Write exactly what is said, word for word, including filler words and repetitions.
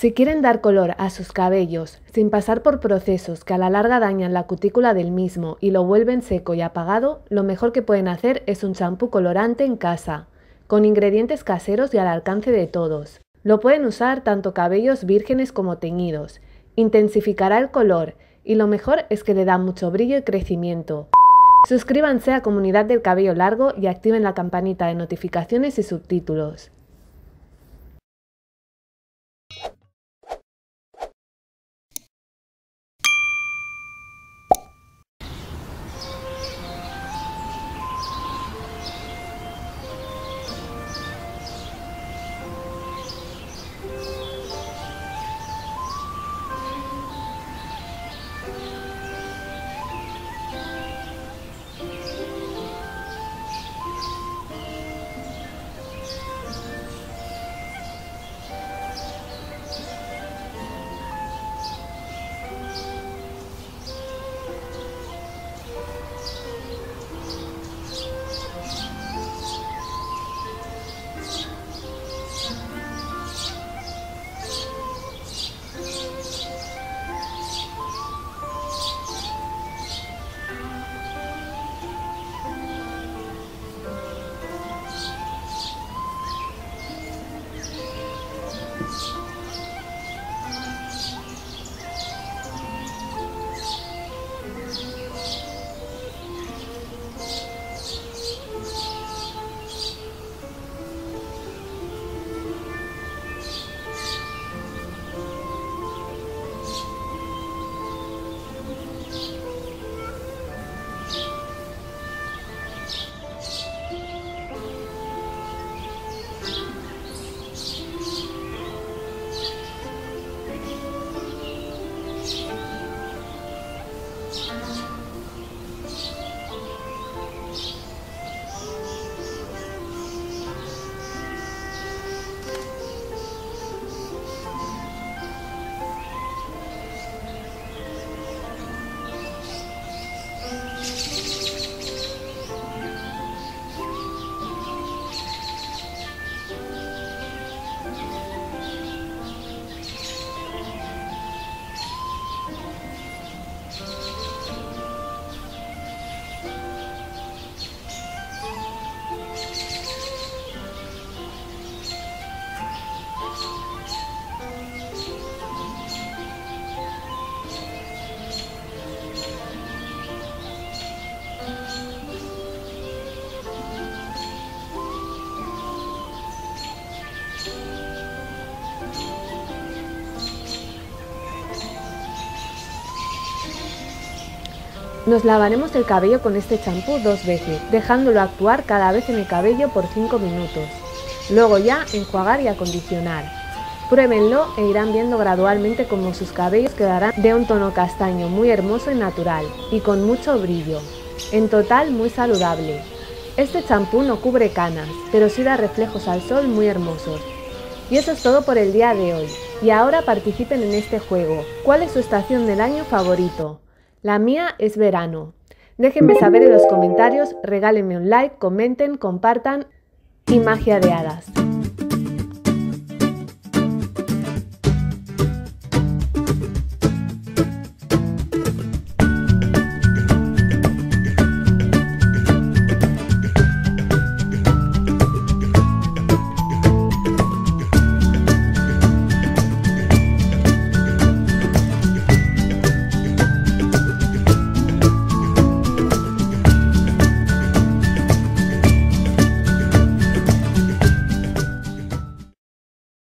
Si quieren dar color a sus cabellos sin pasar por procesos que a la larga dañan la cutícula del mismo y lo vuelven seco y apagado, lo mejor que pueden hacer es un champú colorante en casa, con ingredientes caseros y al alcance de todos. Lo pueden usar tanto cabellos vírgenes como teñidos, intensificará el color y lo mejor es que le da mucho brillo y crecimiento. Suscríbanse a Comunidad del Cabello Largo y activen la campanita de notificaciones y subtítulos. Nos lavaremos el cabello con este champú dos veces, dejándolo actuar cada vez en el cabello por cinco minutos. Luego ya enjuagar y acondicionar. Pruébenlo e irán viendo gradualmente cómo sus cabellos quedarán de un tono castaño muy hermoso y natural, y con mucho brillo. En total, muy saludable. Este champú no cubre canas, pero sí da reflejos al sol muy hermosos. Y eso es todo por el día de hoy. Y ahora participen en este juego. ¿Cuál es su estación del año favorito? La mía es verano. Déjenme saber en los comentarios, regálenme un like, comenten, compartan y magia de hadas.